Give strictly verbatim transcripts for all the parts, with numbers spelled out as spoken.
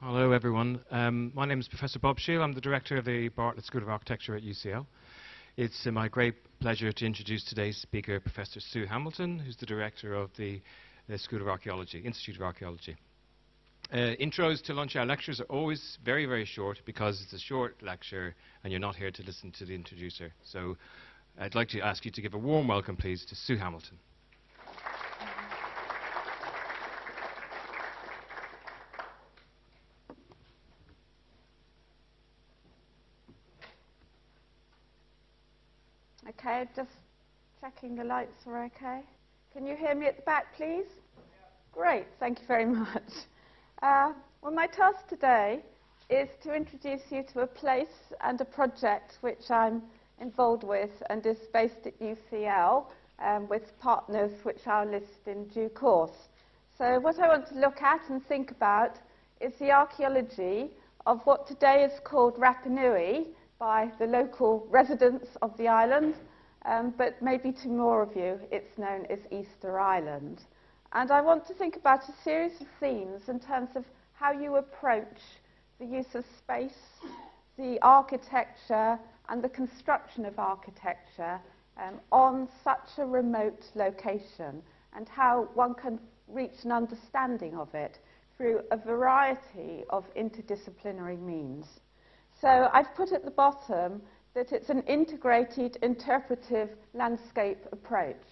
Hello, everyone. Um, my name is Professor Bob Sheil. I'm the director of the Bartlett School of Architecture at U C L. It's uh, my great pleasure to introduce today's speaker, Professor Sue Hamilton, who's the director of the, the School of Archaeology, Institute of Archaeology. Uh, intros to lunch hour lectures are always very, very short because it's a short lecture and you're not here to listen to the introducer. So I'd like to ask you to give a warm welcome, please, to Sue Hamilton. Okay, just checking the lights are okay. Can you hear me at the back, please? Yeah. Great, thank you very much. Uh, well, my task today is to introduce you to a place and a project which I'm involved with and is based at U C L um, with partners which I'll list in due course. So what I want to look at and think about is the archaeology of what today is called Rapa Nui by the local residents of the island, um, but maybe to more of you it's known as Easter Island. And I want to think about a series of themes in terms of how you approach the use of space, the architecture, and the construction of architecture um, on such a remote location, and how one can reach an understanding of it through a variety of interdisciplinary means. So I've put at the bottom that it's an integrated interpretive landscape approach.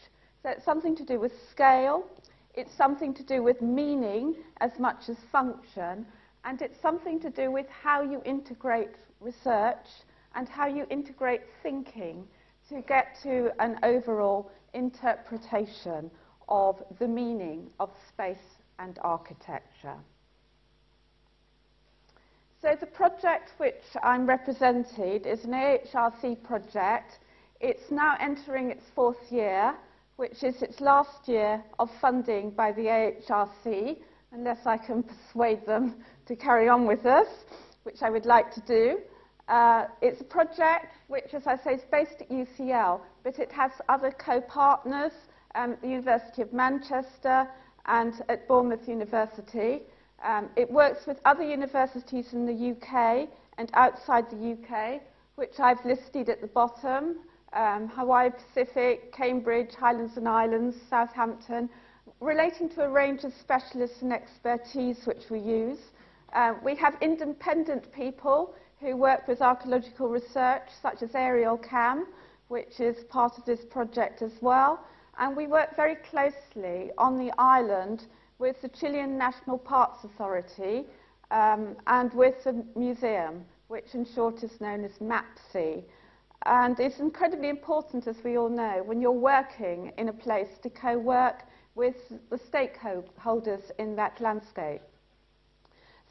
So it's something to do with scale, it's something to do with meaning as much as function, and it's something to do with how you integrate research and how you integrate thinking to get to an overall interpretation of the meaning of space and architecture. So the project which I'm represented is an A H R C project. It's now entering its fourth year, which is its last year of funding by the A H R C, unless I can persuade them to carry on with us, which I would like to do. Uh, it's a project which, as I say, is based at U C L, but it has other co-partners um, at the University of Manchester and at Bournemouth University. Um, it works with other universities in the U K and outside the U K, which I've listed at the bottom. Um, Hawaii Pacific, Cambridge, Highlands and Islands, Southampton, relating to a range of specialists and expertise which we use. Uh, we have independent people who work with archaeological research, such as Ariel Cam, which is part of this project as well. And we work very closely on the island with the Chilean National Parks Authority um, and with the museum, which in short is known as MAPSE. And it's incredibly important, as we all know, when you're working in a place to co-work with the stakeholders in that landscape.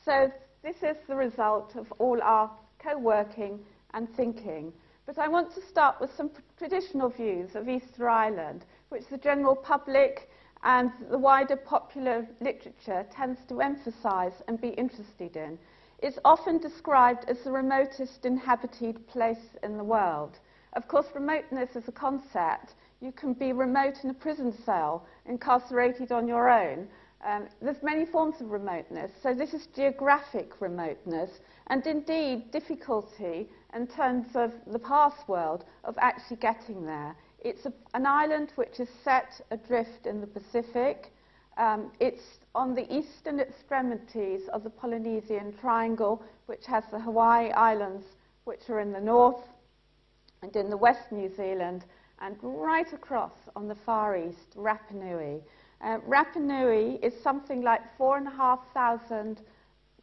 So this is the result of all our co-working and thinking. But I want to start with some traditional views of Easter Island, which the general public and the wider popular literature tends to emphasize and be interested in. It's often described as the remotest inhabited place in the world. Of course, remoteness is a concept. You can be remote in a prison cell, incarcerated on your own. Um, there's many forms of remoteness, so this is geographic remoteness, and indeed difficulty in terms of the past world of actually getting there. It's a, an island which is set adrift in the Pacific. Um, it's on the eastern extremities of the Polynesian Triangle, which has the Hawaii Islands, which are in the north, and in the west New Zealand, and right across on the far east, Rapa Nui. Uh, Rapa Nui is something like four and a half thousand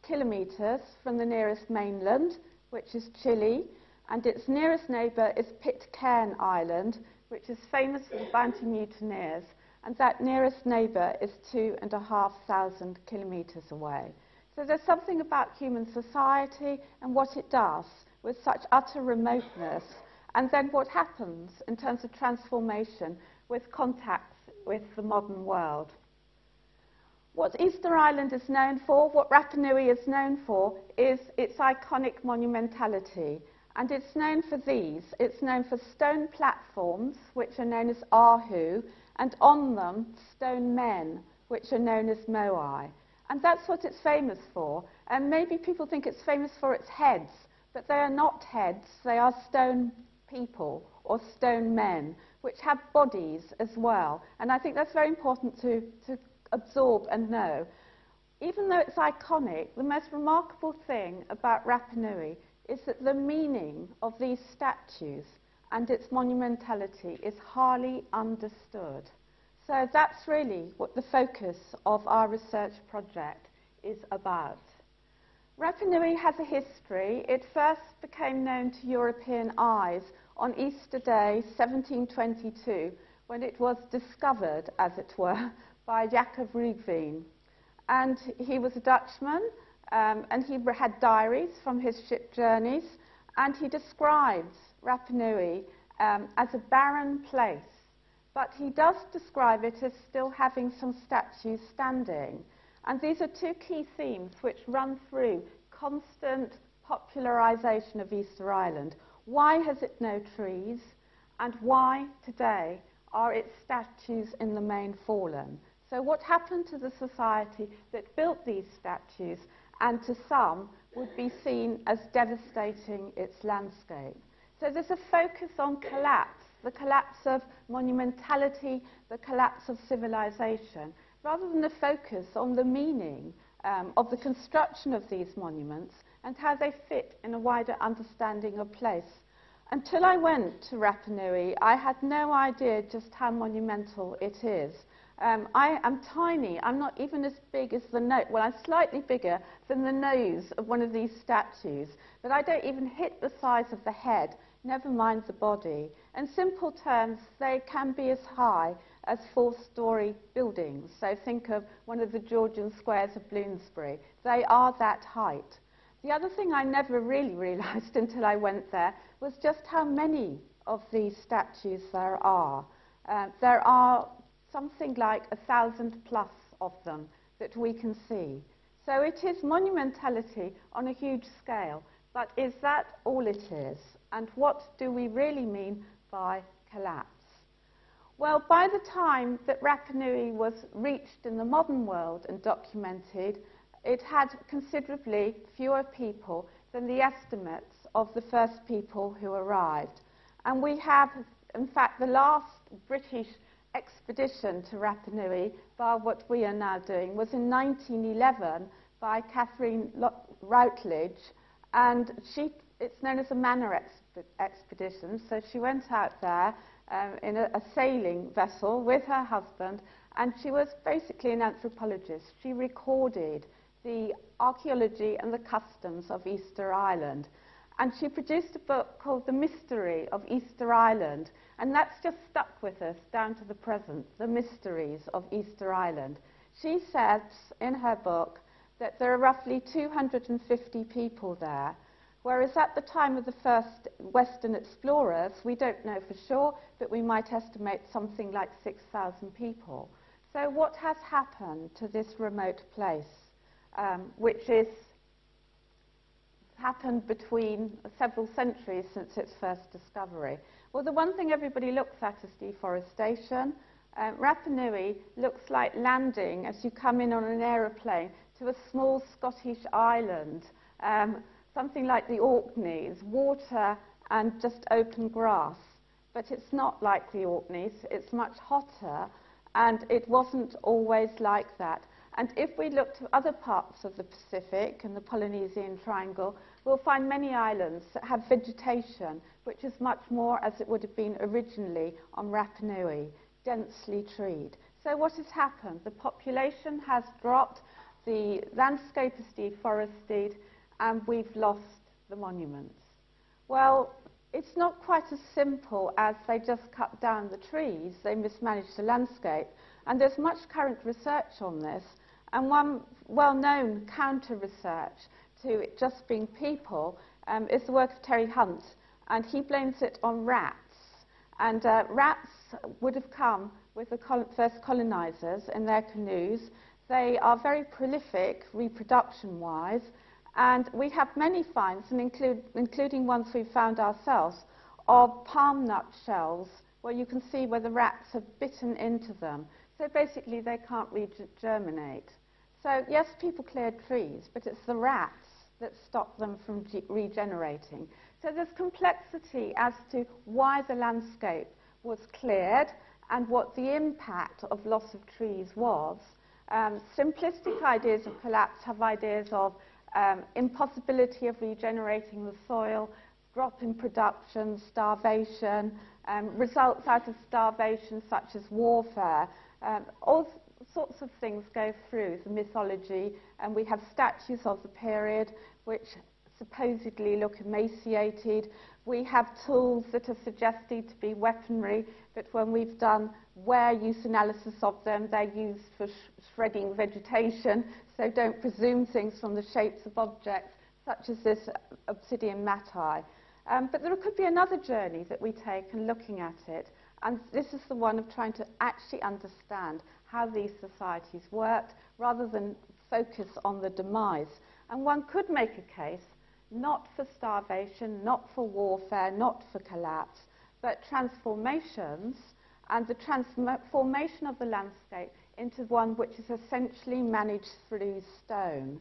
kilometers from the nearest mainland, which is Chile, and its nearest neighbor is Pitcairn Island, which is famous for bounty mutineers, and that nearest neighbor is two and a half thousand kilometers away. So there's something about human society and what it does with such utter remoteness, and then what happens in terms of transformation with contacts with the modern world. What Easter Island is known for, what Rapa Nui is known for, is its iconic monumentality. And it's known for these. It's known for stone platforms, which are known as Ahu, and on them, stone men, which are known as Moai. And that's what it's famous for. And maybe people think it's famous for its heads, but they are not heads. They are stone people or stone men, which have bodies as well. And I think that's very important to, to absorb and know. Even though it's iconic, the most remarkable thing about Rapa Nui is that the meaning of these statues and its monumentality is hardly understood. So that's really what the focus of our research project is about. Rapa Nui has a history. It first became known to European eyes on Easter Day seventeen twenty-two, when it was discovered, as it were, by Jacob Roggeveen. And he was a Dutchman, um, and he had diaries from his ship journeys, and he describes Rapa Nui um, as a barren place. But he does describe it as still having some statues standing. And these are two key themes which run through constant popularization of Easter Island. Why has it no trees? And why today are its statues in the main fallen? So what happened to the society that built these statues, and to some would be seen as devastating its landscape? So there's a focus on collapse, the collapse of monumentality, the collapse of civilization, rather than a focus on the meaning um, of the construction of these monuments and how they fit in a wider understanding of place. Until I went to Rapa Nui, I had no idea just how monumental it is. Um, I am tiny. I'm not even as big as the nose. Well, I'm slightly bigger than the nose of one of these statues, but I don't even hit the size of the head, never mind the body. In simple terms, they can be as high as four-storey buildings. So think of one of the Georgian squares of Bloomsbury. They are that height. The other thing I never really realized until I went there was just how many of these statues there are. Uh, there are something like a thousand plus of them that we can see. So it is monumentality on a huge scale, but is that all it is? And what do we really mean by collapse? Well, by the time that Rapa Nui was reached in the modern world and documented, it had considerably fewer people than the estimates of the first people who arrived. And we have, in fact, the last British expedition to Rapa Nui, by what we are now doing, was in nineteen eleven by Catherine Lo-Routledge, and she, it's known as a manor exp expedition, so she went out there um, in a, a sailing vessel with her husband, and she was basically an anthropologist. She recorded the archaeology and the customs of Easter Island. And she produced a book called The Mystery of Easter Island, and that's just stuck with us down to the present, The Mysteries of Easter Island. She says in her book that there are roughly two hundred fifty people there, whereas at the time of the first Western explorers, we don't know for sure, but we might estimate something like six thousand people. So what has happened to this remote place, um, which is happened between several centuries since its first discovery? Well, the one thing everybody looks at is deforestation. Um, Rapa Nui looks like landing as you come in on an aeroplane to a small Scottish island, um, something like the Orkneys, water and just open grass. But it's not like the Orkneys, it's much hotter, and it wasn't always like that. And if we look to other parts of the Pacific and the Polynesian Triangle, we'll find many islands that have vegetation, which is much more as it would have been originally on Rapa Nui, densely treed. So what has happened? The population has dropped, the landscape is deforested, and we've lost the monuments. Well, it's not quite as simple as they just cut down the trees, they mismanaged the landscape. And there's much current research on this. And one well-known counter-research to it just being people um, is the work of Terry Hunt, and he blames it on rats. And uh, rats would have come with the col first colonizers in their canoes. They are very prolific reproduction-wise, and we have many finds, and include, including ones we found ourselves, of palm nut shells where you can see where the rats have bitten into them. So basically, they can't regerminate. So, yes, people cleared trees, but it's the rats that stop them from regenerating. So there's complexity as to why the landscape was cleared and what the impact of loss of trees was. Um, simplistic ideas of collapse have ideas of um, impossibility of regenerating the soil, drop in production, starvation, um, results out of starvation such as warfare. Um, all sorts of things go through the mythology, and we have statues of the period which supposedly look emaciated. We have tools that are suggested to be weaponry, but when we've done wear use analysis of them, they're used for sh shredding vegetation, so don't presume things from the shapes of objects, such as this obsidian matai. Um, but there could be another journey that we take in looking at it, and this is the one of trying to actually understand how these societies worked, rather than focus on the demise. And one could make a case not for starvation, not for warfare, not for collapse, but transformations, and the transformation of the landscape into one which is essentially managed through stone.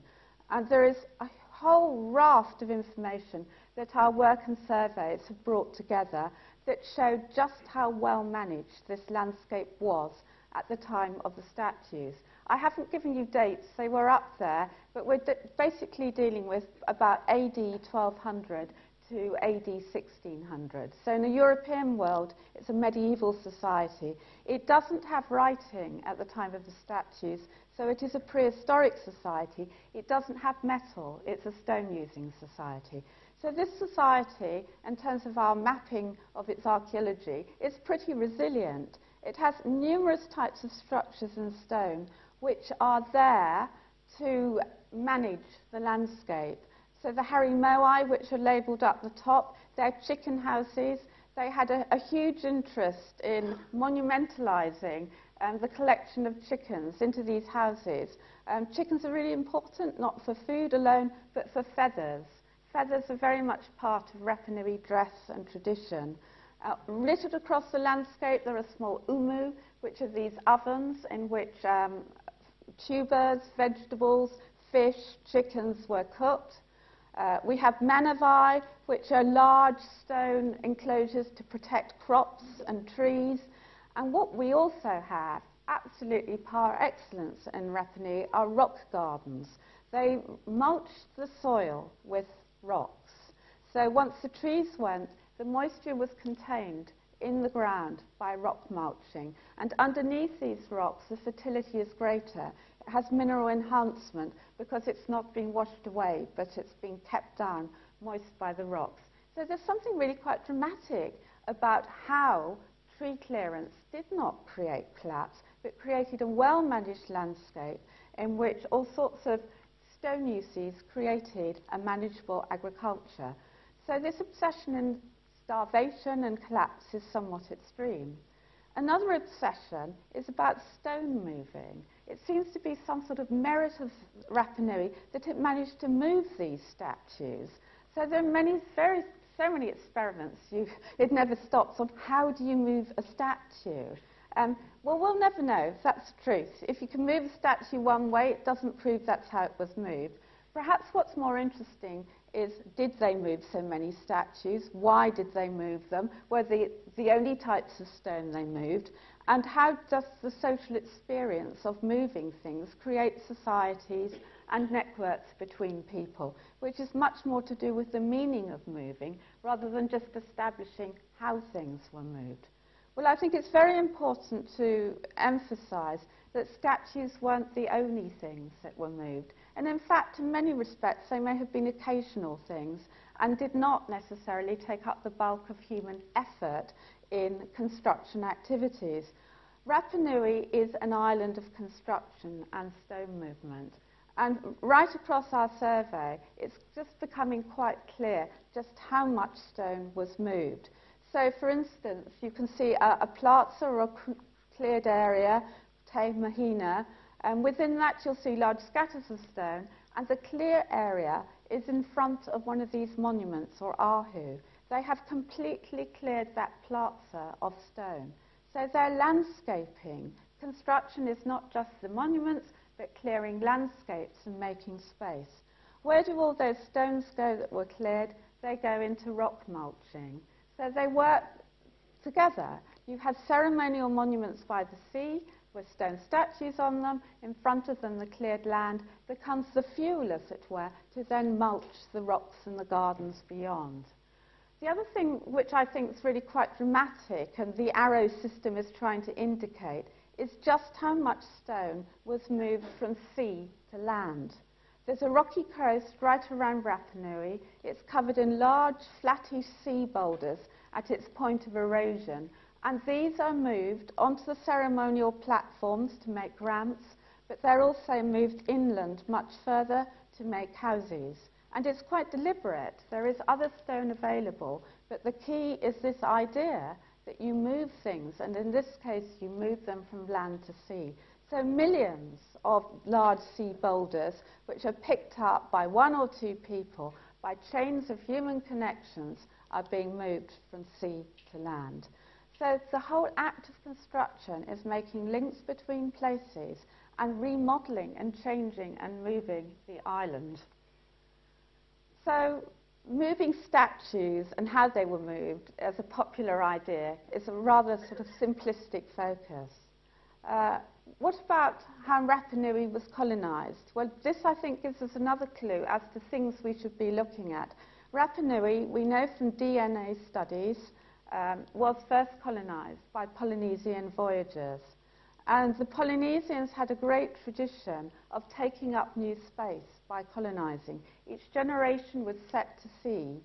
And there is a whole raft of information that our work and surveys have brought together that showed just how well managed this landscape was at the time of the statues. I haven't given you dates, they were up there, but we're basically dealing with about A D twelve hundred to A D sixteen hundred. So in the European world, it's a medieval society. It doesn't have writing at the time of the statues, so it is a prehistoric society. It doesn't have metal, it's a stone-using society. So this society, in terms of our mapping of its archaeology, is pretty resilient. It has numerous types of structures in stone which are there to manage the landscape. So the Hare Moai, which are labelled up the top, they're chicken houses. They had a, a huge interest in monumentalising um, the collection of chickens into these houses. Um, chickens are really important, not for food alone, but for feathers. Feathers are very much part of Rapanui dress and tradition. Uh, littered across the landscape, there are small umu, which are these ovens in which um, tubers, vegetables, fish, chickens were cooked. Uh, we have manavai, which are large stone enclosures to protect crops and trees. And what we also have, absolutely par excellence in Rapanui, are rock gardens. They mulched the soil with rocks. So once the trees went, the moisture was contained in the ground by rock mulching, and underneath these rocks the fertility is greater. It has mineral enhancement because it's not been washed away, but it's been kept down moist by the rocks. So there's something really quite dramatic about how tree clearance did not create collapse, but created a well-managed landscape in which all sorts of stone uses created a manageable agriculture. So this obsession in starvation and collapse is somewhat extreme. Another obsession is about stone moving. It seems to be some sort of merit of Rapanui that it managed to move these statues. So there are many, very, so many experiments, you, it never stops, on how do you move a statue? Um, well, we'll never know if that's the truth. If you can move a statue one way, it doesn't prove that's how it was moved. Perhaps what's more interesting is, did they move so many statues? Why did they move them? Were they the only types of stone they moved? And how does the social experience of moving things create societies and networks between people, which is much more to do with the meaning of moving rather than just establishing how things were moved? Well, I think it's very important to emphasize that statues weren't the only things that were moved. And in fact, in many respects, they may have been occasional things and did not necessarily take up the bulk of human effort in construction activities. Rapanui is an island of construction and stone movement. And right across our survey, it's just becoming quite clear just how much stone was moved. So, for instance, you can see a, a plaza or a cleared area, Te Mahina, and within that you'll see large scatters of stone, and the clear area is in front of one of these monuments, or Ahu. They have completely cleared that plaza of stone. So they're landscaping. Construction is not just the monuments, but clearing landscapes and making space. Where do all those stones go that were cleared? They go into rock mulching. So they work together. You have ceremonial monuments by the sea with stone statues on them. In front of them, the cleared land becomes the fuel, as it were, to then mulch the rocks and the gardens beyond. The other thing which I think is really quite dramatic, and the arrow system is trying to indicate, is just how much stone was moved from sea to land. There's a rocky coast right around Rapa Nui. It's covered in large, flattish sea boulders at its point of erosion. And these are moved onto the ceremonial platforms to make ramps, but they're also moved inland much further to make houses. And it's quite deliberate. There is other stone available, but the key is this idea that you move things, and in this case, you move them from land to sea. So millions of large sea boulders, which are picked up by one or two people, by chains of human connections, are being moved from sea to land. So the whole act of construction is making links between places and remodeling and changing and moving the island. So moving statues and how they were moved as a popular idea is a rather sort of simplistic focus. Uh, What about how Rapa Nui was colonised? Well, this, I think, gives us another clue as to things we should be looking at. Rapa Nui, we know from D N A studies, um, was first colonised by Polynesian voyagers. And the Polynesians had a great tradition of taking up new space by colonising. Each generation was set to sea,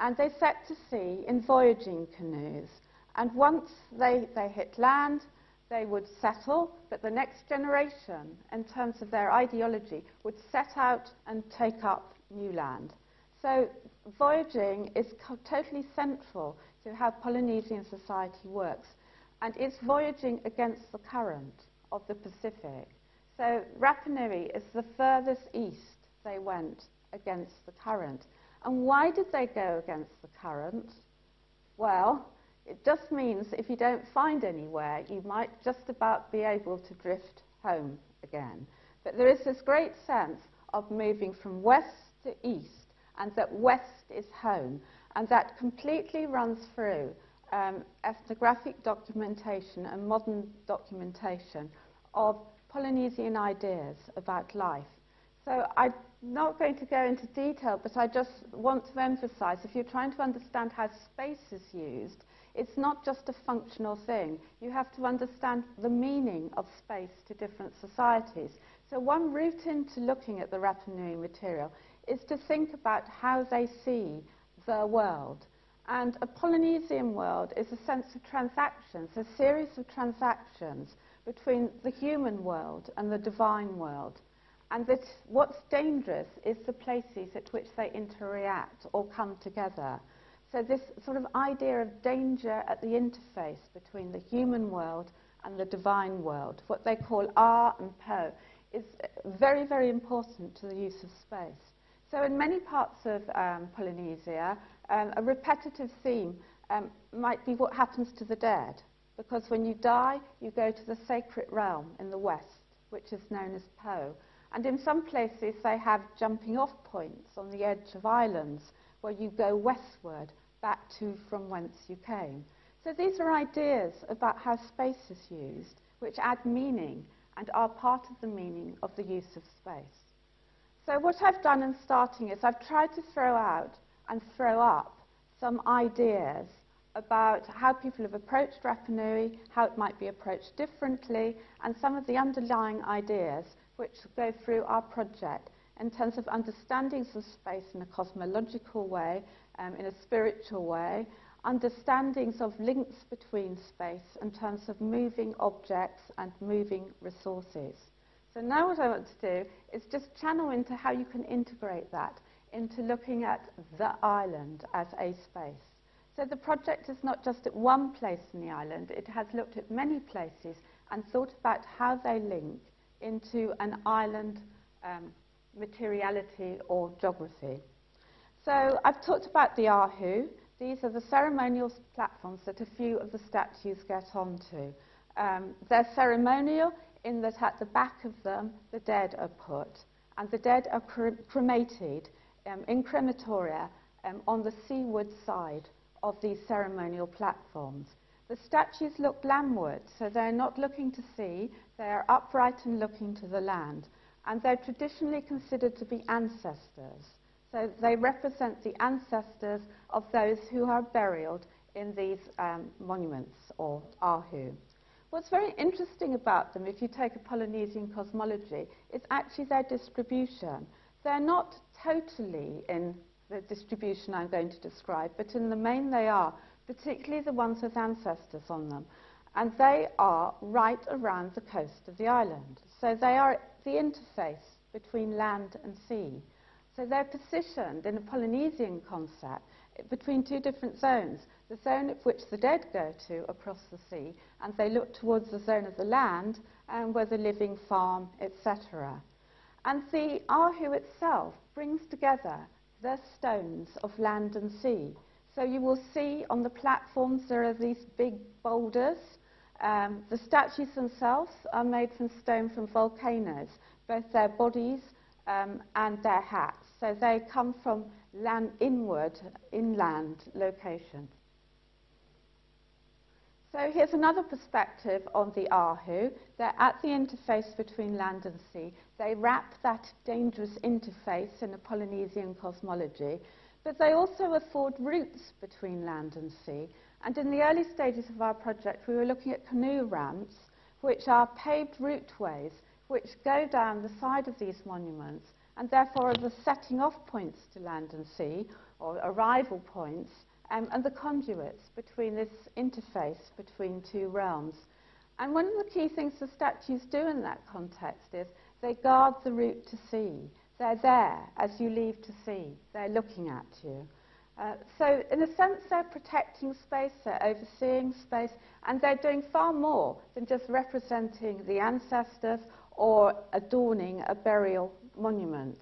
and they set to sea in voyaging canoes. And once they, they hit land, they would settle, but the next generation, in terms of their ideology, would set out and take up new land. So voyaging is totally central to how Polynesian society works, and it's voyaging against the current of the Pacific. So Rapa Nui is the furthest east they went against the current. And why did they go against the current? Well, it just means if you don't find anywhere, you might just about be able to drift home again. But there is this great sense of moving from west to east, and that west is home. And that completely runs through um, ethnographic documentation and modern documentation of Polynesian ideas about life. So I'm not going to go into detail, but I just want to emphasize, if you're trying to understand how space is used, it's not just a functional thing. You have to understand the meaning of space to different societies. So one route into looking at the Rapa Nui material is to think about how they see the world. And a Polynesian world is a sense of transactions, a series of transactions between the human world and the divine world. And that what's dangerous is the places at which they interact or come together. So this sort of idea of danger at the interface between the human world and the divine world, what they call A and Pō, is very, very important to the use of space. So in many parts of um, Polynesia, um, a repetitive theme um, might be what happens to the dead, because when you die, you go to the sacred realm in the west, which is known as Pō. And in some places, they have jumping off points on the edge of islands, where you go westward, back to from whence you came. So these are ideas about how space is used, which add meaning and are part of the meaning of the use of space. So what I've done in starting is I've tried to throw out and throw up some ideas about how people have approached Rapa Nui, how it might be approached differently, and some of the underlying ideas which go through our project in terms of understandings of space in a cosmological way, um, in a spiritual way, understandings of links between space in terms of moving objects and moving resources. So now what I want to do is just channel into how you can integrate that into looking at the island as a space. So the project is not just at one place in the island, it has looked at many places and thought about how they link into an island um, materiality or geography. So I've talked about the Ahu. These are the ceremonial platforms that a few of the statues get onto. Um, they're ceremonial in that at the back of them, the dead are put. And the dead are cre cremated um, in crematoria um, on the seaward side of these ceremonial platforms. The statues look landward, so they're not looking to sea, they are upright and looking to the land. And they're traditionally considered to be ancestors. So they represent the ancestors of those who are buried in these um, monuments, or ahu. What's very interesting about them, if you take a Polynesian cosmology, is actually their distribution. They're not totally in the distribution I'm going to describe, but in the main they are, particularly the ones with ancestors on them. And they are right around the coast of the island. So they are the interface between land and sea. So they're positioned in a Polynesian concept between two different zones, the zone at which the dead go to across the sea, and they look towards the zone of the land and where the living farm, et cetera. And the ahu itself brings together the stones of land and sea. So you will see on the platforms there are these big boulders. Um, the statues themselves are made from stone from volcanoes, both their bodies um, and their hats. So they come from land inward, inland locations. So here's another perspective on the ahu. They're at the interface between land and sea. They wrap that dangerous interface in a Polynesian cosmology, but they also afford routes between land and sea. And in the early stages of our project, we were looking at canoe ramps, which are paved routeways, which go down the side of these monuments, and therefore are the setting off points to land and sea, or arrival points, um, and the conduits between this interface between two realms. And one of the key things the statues do in that context is they guard the route to sea. They're there as you leave to sea. They're looking at you. Uh, so in a sense, they're protecting space, they're overseeing space, and they're doing far more than just representing the ancestors or adorning a burial monument.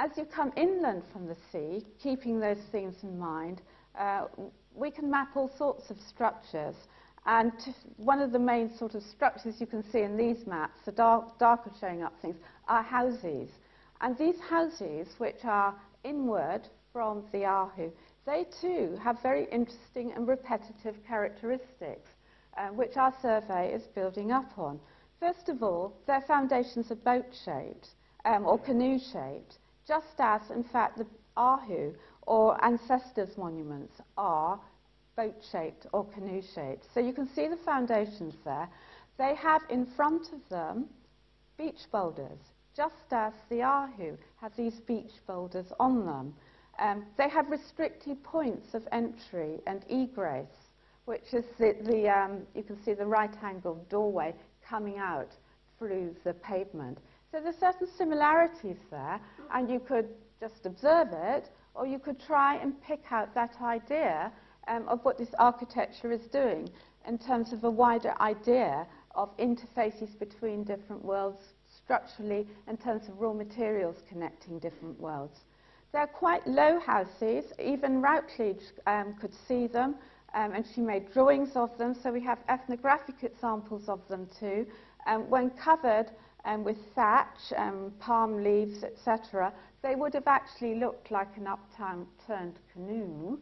As you come inland from the sea, keeping those themes in mind, uh, we can map all sorts of structures. And one of the main sort of structures you can see in these maps, the dark, darker showing up things, are houses. And these houses, which are inward from the ahu, they too have very interesting and repetitive characteristics, uh, which our survey is building up on. First of all, their foundations are boat-shaped, um, or canoe-shaped, just as, in fact, the ahu, or ancestors' monuments, are boat-shaped or canoe-shaped. So you can see the foundations there. They have in front of them beach boulders, just as the ahu have these beach boulders on them. Um, they have restricted points of entry and egress, which is the, the um, you can see the right-angled doorway coming out through the pavement. So there's certain similarities there, and you could just observe it, or you could try and pick out that idea um, of what this architecture is doing in terms of a wider idea of interfaces between different worlds structurally, in terms of raw materials connecting different worlds. They're quite low houses. Even Routledge um, could see them. Um, and she made drawings of them, so we have ethnographic examples of them too. Um, when covered um, with thatch, um, palm leaves, et cetera, they would have actually looked like an upturned canoe.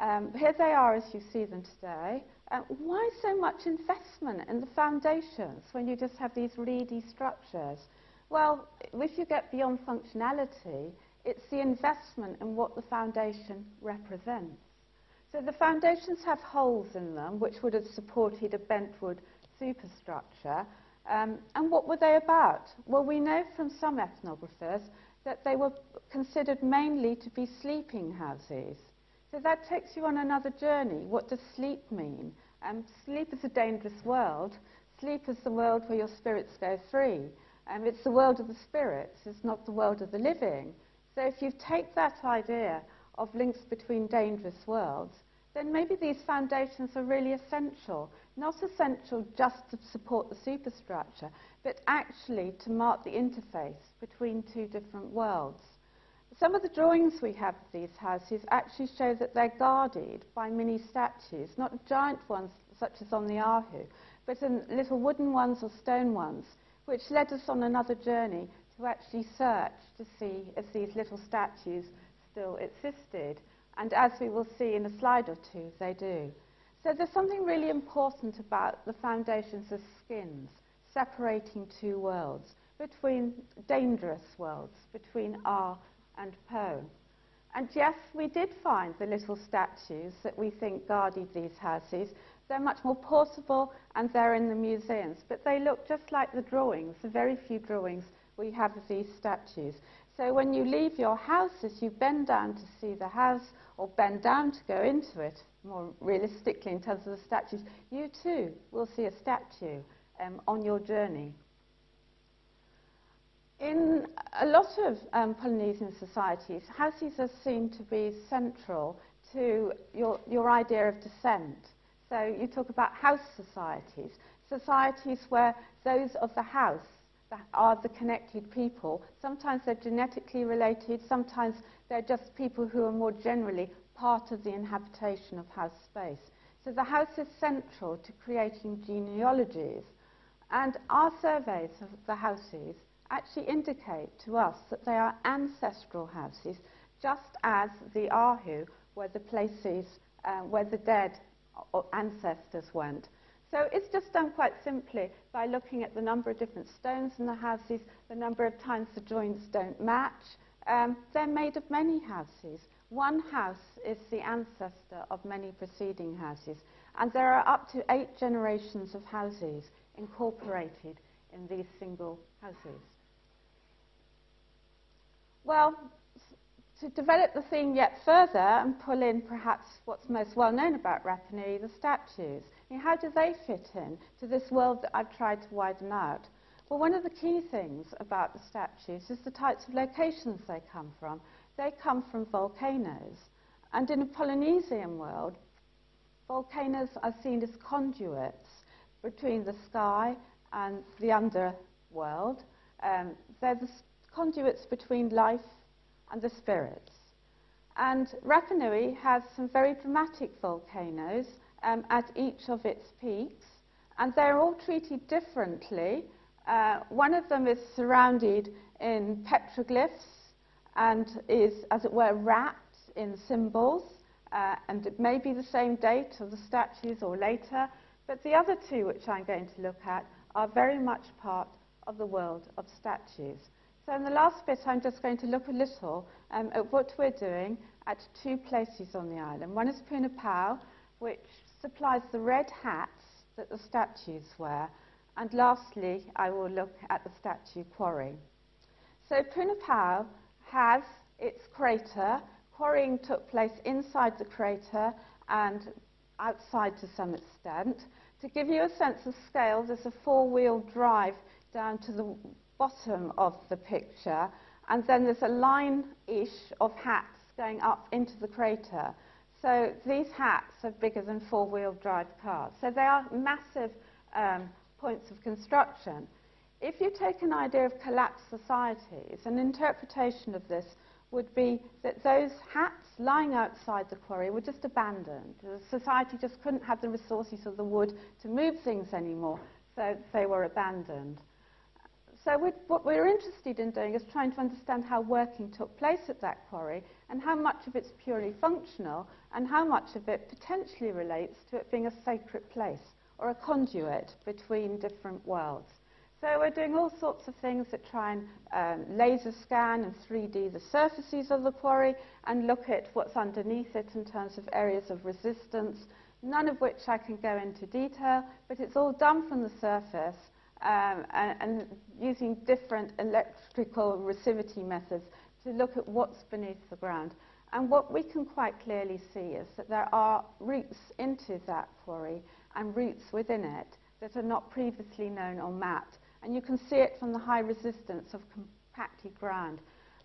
Um, here they are as you see them today. Um, why so much investment in the foundations when you just have these reedy structures? Well, if you get beyond functionality, it's the investment in what the foundation represents. So the foundations have holes in them, which would have supported a bentwood superstructure. Um, and what were they about? Well, we know from some ethnographers that they were considered mainly to be sleeping houses. So that takes you on another journey. What does sleep mean? Um, sleep is a dangerous world. Sleep is the world where your spirits go free. Um, it's the world of the spirits. It's not the world of the living. So if you take that idea of links between dangerous worlds, then maybe these foundations are really essential. Not essential just to support the superstructure, but actually to mark the interface between two different worlds. Some of the drawings we have of these houses actually show that they're guarded by mini statues, not giant ones such as on the ahu, but in little wooden ones or stone ones, which led us on another journey to actually search to see if these little statues still existed. And as we will see in a slide or two, they do. So there's something really important about the foundations of skins, separating two worlds, between dangerous worlds, between Ar and Po. And yes, we did find the little statues that we think guarded these houses. They're much more portable and they're in the museums, but they look just like the drawings, the very few drawings we have of these statues. So when you leave your house, as you bend down to see the house, or bend down to go into it, more realistically in terms of the statues, you too will see a statue um, on your journey. In a lot of um, Polynesian societies, houses are seen to be central to your, your idea of descent. So you talk about house societies, societies where those of the house that are the connected people. Sometimes they're genetically related, sometimes they're just people who are more generally part of the inhabitation of house space. So the house is central to creating genealogies, and our surveys of the houses actually indicate to us that they are ancestral houses, just as the Ahu were the places uh, where the dead or ancestors went. So it's just done quite simply by looking at the number of different stones in the houses, the number of times the joints don't match. Um, they're made of many houses. One house is the ancestor of many preceding houses, and there are up to eight generations of houses incorporated in these single houses. Well, to develop the theme yet further and pull in perhaps what's most well known about Rapa Nui, the statues. I mean, how do they fit in to this world that I've tried to widen out? Well, one of the key things about the statues is the types of locations they come from. They come from volcanoes. And in a Polynesian world, volcanoes are seen as conduits between the sky and the underworld. Um, they're the conduits between life and the spirits. And Rapa Nui has some very dramatic volcanoes um, at each of its peaks, and they're all treated differently. Uh, one of them is surrounded in petroglyphs and is, as it were, wrapped in symbols, uh, and it may be the same date of the statues or later, but the other two, which I'm going to look at, are very much part of the world of statues. So in the last bit, I'm just going to look a little um, at what we're doing at two places on the island. One is Puna Pau, which supplies the red hats that the statues wear. And lastly, I will look at the statue quarry. So Puna Pau has its crater. Quarrying took place inside the crater and outside to some extent. To give you a sense of scale, there's a four-wheel drive down to the bottom of the picture, and then there's a line-ish of hats going up into the crater. So these hats are bigger than four-wheel drive cars. So they are massive um, points of construction. If you take an idea of collapsed societies, an interpretation of this would be that those hats lying outside the quarry were just abandoned. The society just couldn't have the resources or the wood to move things anymore, so they were abandoned. So we'd, what we're interested in doing is trying to understand how working took place at that quarry and how much of it's purely functional and how much of it potentially relates to it being a sacred place or a conduit between different worlds. So we're doing all sorts of things that try and um, laser scan and three D the surfaces of the quarry and look at what's underneath it in terms of areas of resistance, none of which I can go into detail, but it's all done from the surface. Um, and, and using different electrical resistivity methods to look at what's beneath the ground. And what we can quite clearly see is that there are routes into that quarry and routes within it that are not previously known or mapped. And you can see it from the high resistance of compacted ground.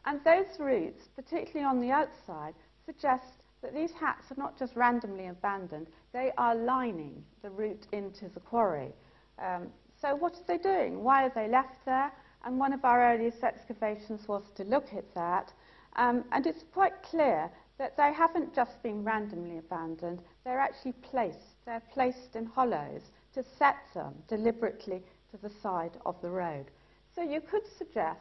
And those routes, particularly on the outside, suggest that these hats are not just randomly abandoned, they are lining the route into the quarry. Um, So what are they doing? Why are they left there? And one of our earliest excavations was to look at that. Um, and it's quite clear that they haven't just been randomly abandoned. They're actually placed. They're placed in hollows to set them deliberately to the side of the road. So you could suggest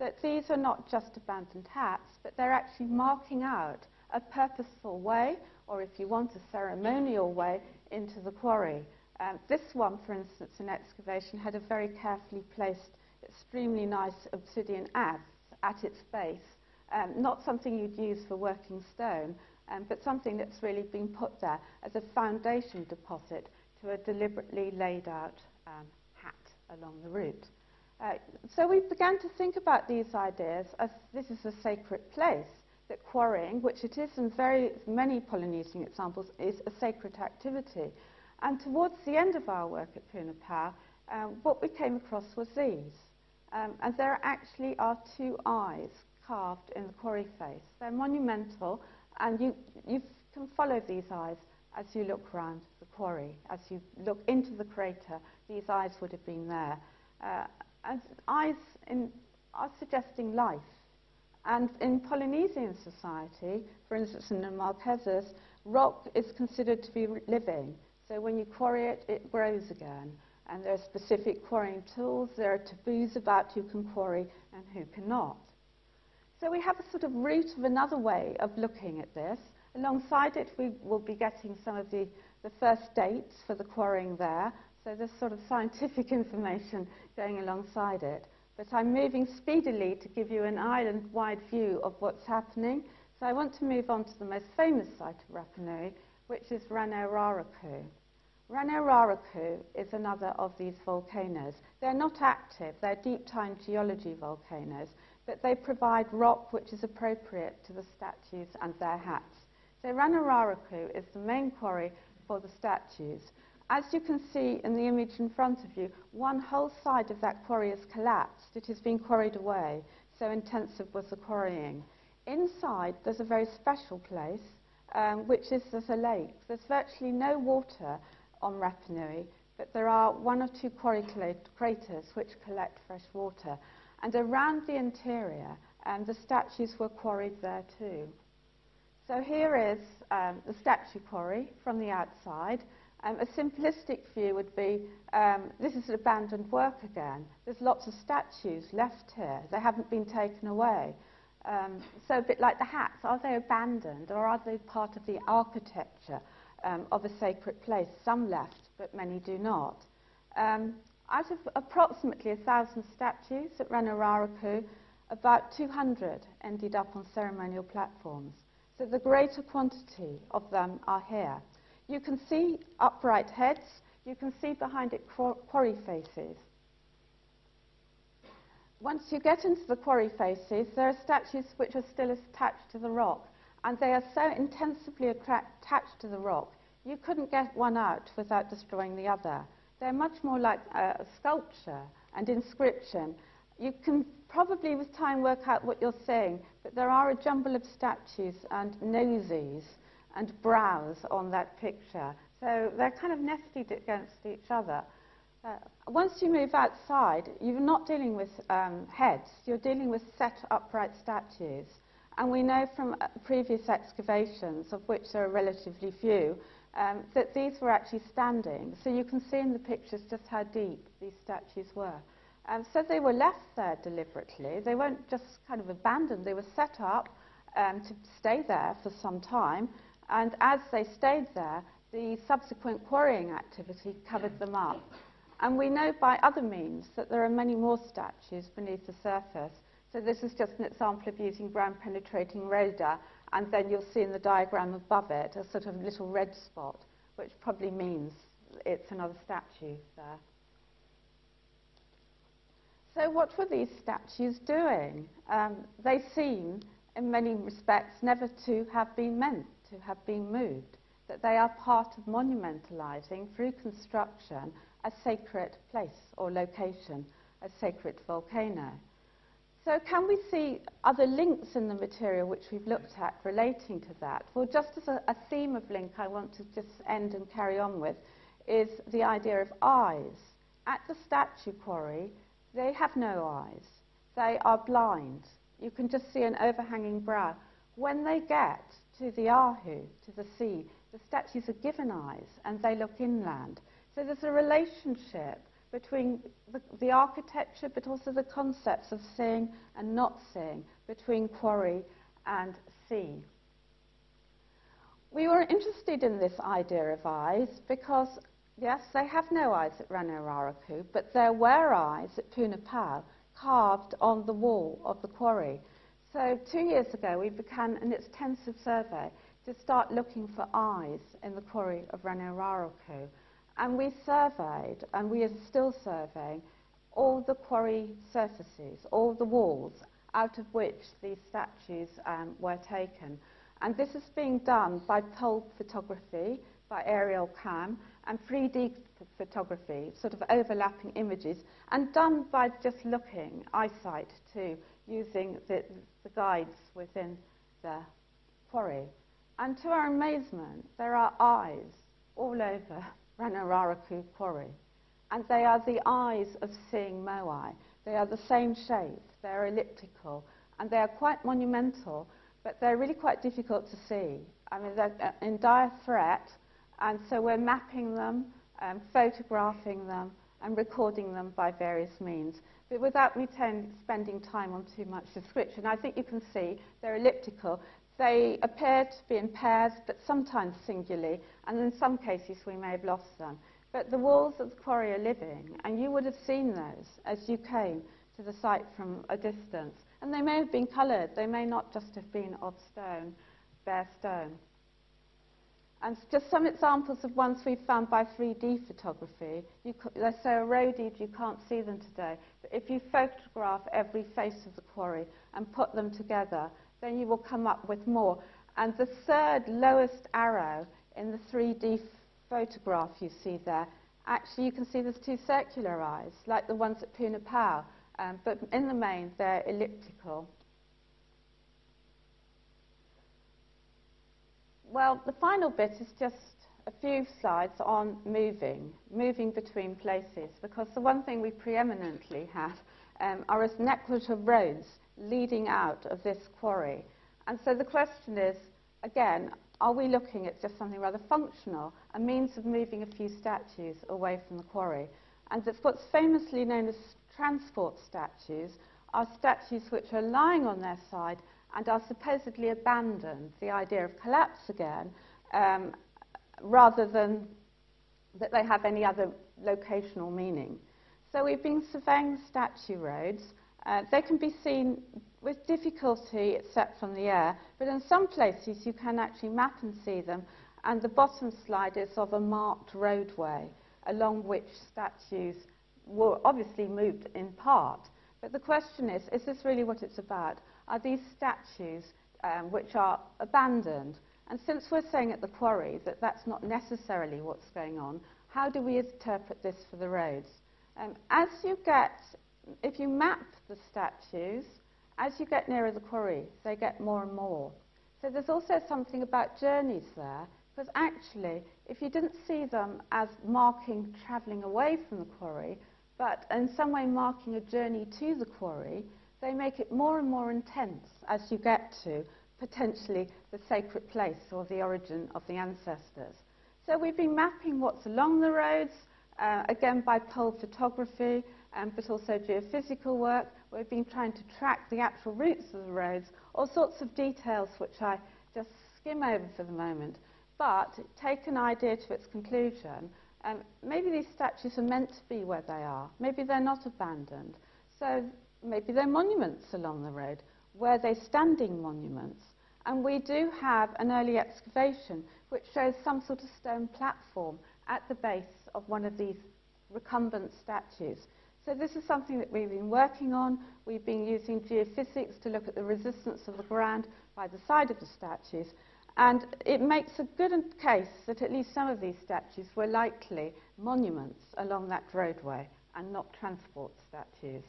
that these are not just abandoned huts, but they're actually marking out a purposeful way, or if you want, a ceremonial way into the quarry. Um, this one, for instance, in excavation, had a very carefully placed, extremely nice obsidian adze at its base. Um, not something you'd use for working stone, um, but something that's really been put there as a foundation deposit to a deliberately laid out um, hat along the route. Uh, so we began to think about these ideas as this is a sacred place, that quarrying, which it is in very many Polynesian examples, is a sacred activity. And towards the end of our work at Puna Pau, um, what we came across was these. Um, and there actually are two eyes carved in the quarry face. They're monumental, and you, you can follow these eyes as you look round the quarry. As you look into the crater, these eyes would have been there. Uh, and eyes in, are suggesting life. And in Polynesian society, for instance in the Marquesas, rock is considered to be living. So when you quarry it, it grows again. And there are specific quarrying tools. There are taboos about who can quarry and who cannot. So we have a sort of root of another way of looking at this. Alongside it, we will be getting some of the, the first dates for the quarrying there. So there's sort of scientific information going alongside it. But I'm moving speedily to give you an island-wide view of what's happening. So I want to move on to the most famous site of Rapa Nui, which is Rano Raraku. Rano Raraku is another of these volcanoes. They're not active. They're deep-time geology volcanoes. But they provide rock which is appropriate to the statues and their hats. So Rano Raraku is the main quarry for the statues. As you can see in the image in front of you, one whole side of that quarry has collapsed. It has been quarried away, so intensive was the quarrying. Inside, there's a very special place, um, which is there's a lake. There's virtually no water on Rapa Nui, but there are one or two quarry craters which collect fresh water. And around the interior, um, the statues were quarried there too. So here is um, the statue quarry from the outside. Um, a simplistic view would be, um, this is abandoned work again. There's lots of statues left here. They haven't been taken away. Um, so a bit like the hats, are they abandoned or are they part of the architecture um, of a sacred place? Some left, but many do not. Um, Out of approximately one thousand statues at Rano Raraku, about two hundred ended up on ceremonial platforms. So the greater quantity of them are here. You can see upright heads. You can see behind it quarry faces. Once you get into the quarry faces, there are statues which are still attached to the rock. And they are so intensively attached to the rock, you couldn't get one out without destroying the other. They're much more like uh, sculpture and inscription. You can probably with time work out what you're saying, but there are a jumble of statues and noses and brows on that picture. So they're kind of nested against each other. Uh, once you move outside, you're not dealing with um, heads. You're dealing with set upright statues. And we know from uh, previous excavations, of which there are relatively few, Um, that these were actually standing. So you can see in the pictures just how deep these statues were. Um, so they were left there deliberately. They weren't just kind of abandoned. They were set up um, to stay there for some time. And as they stayed there, the subsequent quarrying activity covered them up. And we know by other means that there are many more statues beneath the surface. So this is just an example of using ground-penetrating radar. And then you'll see in the diagram above it a sort of little red spot, which probably means it's another statue there. So what were these statues doing? Um, they seem, in many respects, never to have been meant to have been moved, that they are part of monumentalizing, through construction, a sacred place or location, a sacred volcano. So can we see other links in the material which we've looked at relating to that? Well, just as a, a theme of link I want to just end and carry on with is the idea of eyes. At the statue quarry, they have no eyes. They are blind. You can just see an overhanging brow. When they get to the Ahu, to the sea, the statues are given eyes and they look inland. So there's a relationship between the, the architecture, but also the concepts of seeing and not seeing, between quarry and sea. We were interested in this idea of eyes because, yes, they have no eyes at Rano Raraku, but there were eyes at Puna Pau carved on the wall of the quarry. So two years ago, we began an extensive survey to start looking for eyes in the quarry of Rano Raraku. And we surveyed, and we are still surveying, all the quarry surfaces, all the walls out of which these statues um, were taken. And this is being done by pole photography, by Ariel Cam, and three D photography, sort of overlapping images, and done by just looking, eyesight too, using the, the guides within the quarry. And to our amazement, there are eyes all over Rano Raraku quarry, and they are the eyes of seeing Moai. They are the same shape, they're elliptical, and they are quite monumental, but they're really quite difficult to see. I mean, they're in dire threat, and so we're mapping them, um, photographing them, and recording them by various means, but without me spending time on too much description. I think you can see they're elliptical. They appear to be in pairs, but sometimes singly, and in some cases we may have lost them. But the walls of the quarry are living, and you would have seen those as you came to the site from a distance. And they may have been coloured, they may not just have been of stone, bare stone. And just some examples of ones we've found by three D photography. You they're so eroded you can't see them today. But if you photograph every face of the quarry and put them together, then you will come up with more. And the third lowest arrow in the three D photograph you see there, actually you can see there's two circular eyes, like the ones at Puna Pau, um, but in the main they're elliptical. Well, the final bit is just a few slides on moving, moving between places, because the one thing we preeminently have um, are a network of roads leading out of this quarry. And so the question is, again, are we looking at just something rather functional, a means of moving a few statues away from the quarry? And that's what's famously known as transport statues, are statues which are lying on their side and are supposedly abandoned, the idea of collapse again, um, rather than that they have any other locational meaning. So we've been surveying statue roads. Uh, they can be seen with difficulty except from the air, but in some places you can actually map and see them, and the bottom slide is of a marked roadway along which statues were obviously moved in part. But the question is, is this really what it's about? Are these statues um, which are abandoned? And since we're saying at the quarry that that's not necessarily what's going on, how do we interpret this for the roads? Um, as you get If you map the statues, as you get nearer the quarry, they get more and more. So there's also something about journeys there, because actually, if you didn't see them as marking travelling away from the quarry, but in some way marking a journey to the quarry, they make it more and more intense as you get to, potentially, the sacred place or the origin of the ancestors. So we've been mapping what's along the roads, uh, again by pole photography, Um, but also geophysical work. We've been trying to track the actual routes of the roads, all sorts of details which I just skim over for the moment, but take an idea to its conclusion. Um, maybe these statues are meant to be where they are. Maybe they're not abandoned. So maybe they're monuments along the road. Were they standing monuments? And we do have an early excavation which shows some sort of stone platform at the base of one of these recumbent statues. So this is something that we've been working on. We've been using geophysics to look at the resistance of the ground by the side of the statues. And it makes a good case that at least some of these statues were likely monuments along that roadway and not transport statues.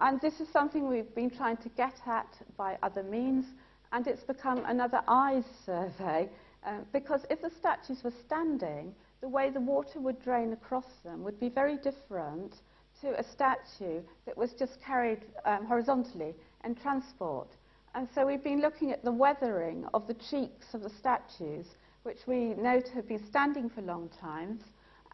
And this is something we've been trying to get at by other means. And it's become another eyes survey. Um, because if the statues were standing, the way the water would drain across them would be very different to a statue that was just carried um, horizontally in transport. And so we've been looking at the weathering of the cheeks of the statues, which we know to have been standing for long times,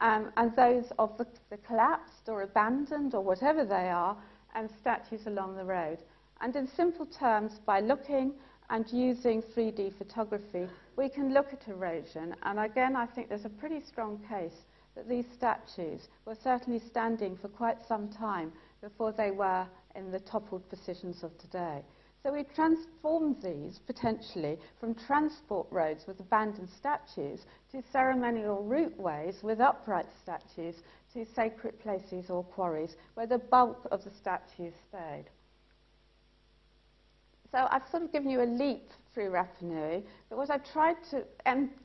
um, and those of the, the collapsed or abandoned or whatever they are, and statues along the road. And in simple terms, by looking and using three D photography, we can look at erosion. And again, I think there's a pretty strong case that these statues were certainly standing for quite some time before they were in the toppled positions of today. So we transformed these, potentially, from transport roads with abandoned statues to ceremonial routeways with upright statues to sacred places or quarries where the bulk of the statues stayed. So I've sort of given you a leap through Rapa Nui, but what I've tried to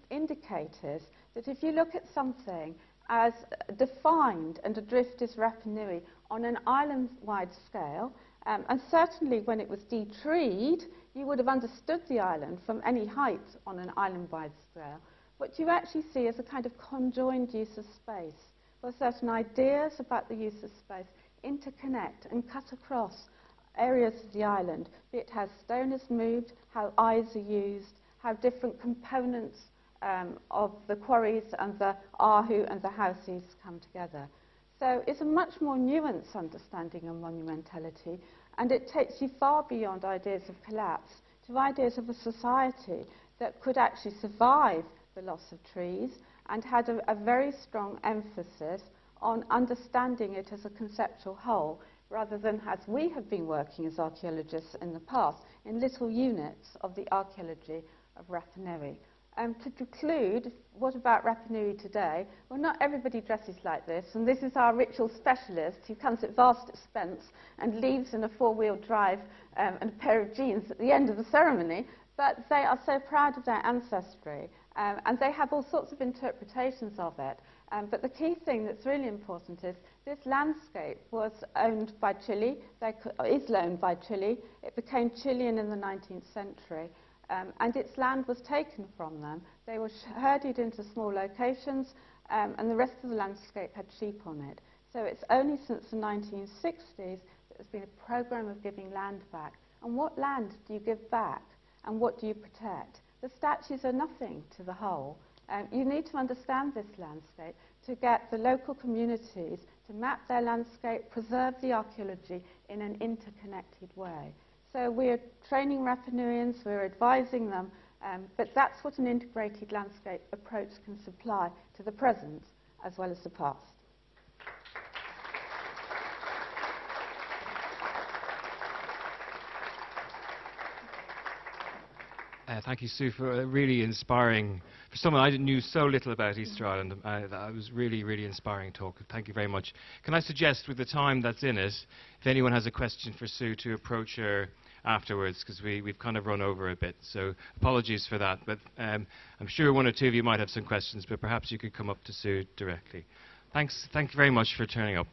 indicate is that if you look at something as defined and adrift as Rapa Nui on an island-wide scale, um, and certainly when it was detreed, you would have understood the island from any height on an island-wide scale. What you actually see is a kind of conjoined use of space, where certain ideas about the use of space interconnect and cut across areas of the island, be it how stone is moved, how eyes are used, how different components um, of the quarries and the ahu and the houses come together. So it's a much more nuanced understanding of monumentality, and it takes you far beyond ideas of collapse to ideas of a society that could actually survive the loss of trees and had a, a very strong emphasis on understanding it as a conceptual whole, rather than as we have been working as archaeologists in the past, in little units of the archaeology of Rapa Nui. Um, to conclude, what about Rapa Nui today? Well, not everybody dresses like this, and this is our ritual specialist who comes at vast expense and leaves in a four-wheel drive um, and a pair of jeans at the end of the ceremony, but they are so proud of their ancestry, um, and they have all sorts of interpretations of it. Um, but the key thing that's really important is this landscape was owned by Chile, they could, or is owned by Chile. It became Chilean in the nineteenth century, um, and its land was taken from them. They were herded into small locations, um, and the rest of the landscape had sheep on it. So it's only since the nineteen sixties that there's been a program of giving land back. And what land do you give back, and what do you protect? The statues are nothing to the whole. Um, you need to understand this landscape to get the local communities to map their landscape, preserve the archaeology in an interconnected way. So we're training Rapa Nuians, we're advising them, um, but that's what an integrated landscape approach can supply to the present as well as the past. Uh, thank you, Sue, for a really inspiring, for someone I knew so little about Easter Island, uh, that was really, really inspiring talk. Thank you very much. Can I suggest, with the time that's in it, if anyone has a question for Sue, to approach her afterwards, because we, we've kind of run over a bit, so apologies for that. But um, I'm sure one or two of you might have some questions, but perhaps you could come up to Sue directly. Thanks, thank you very much for turning up.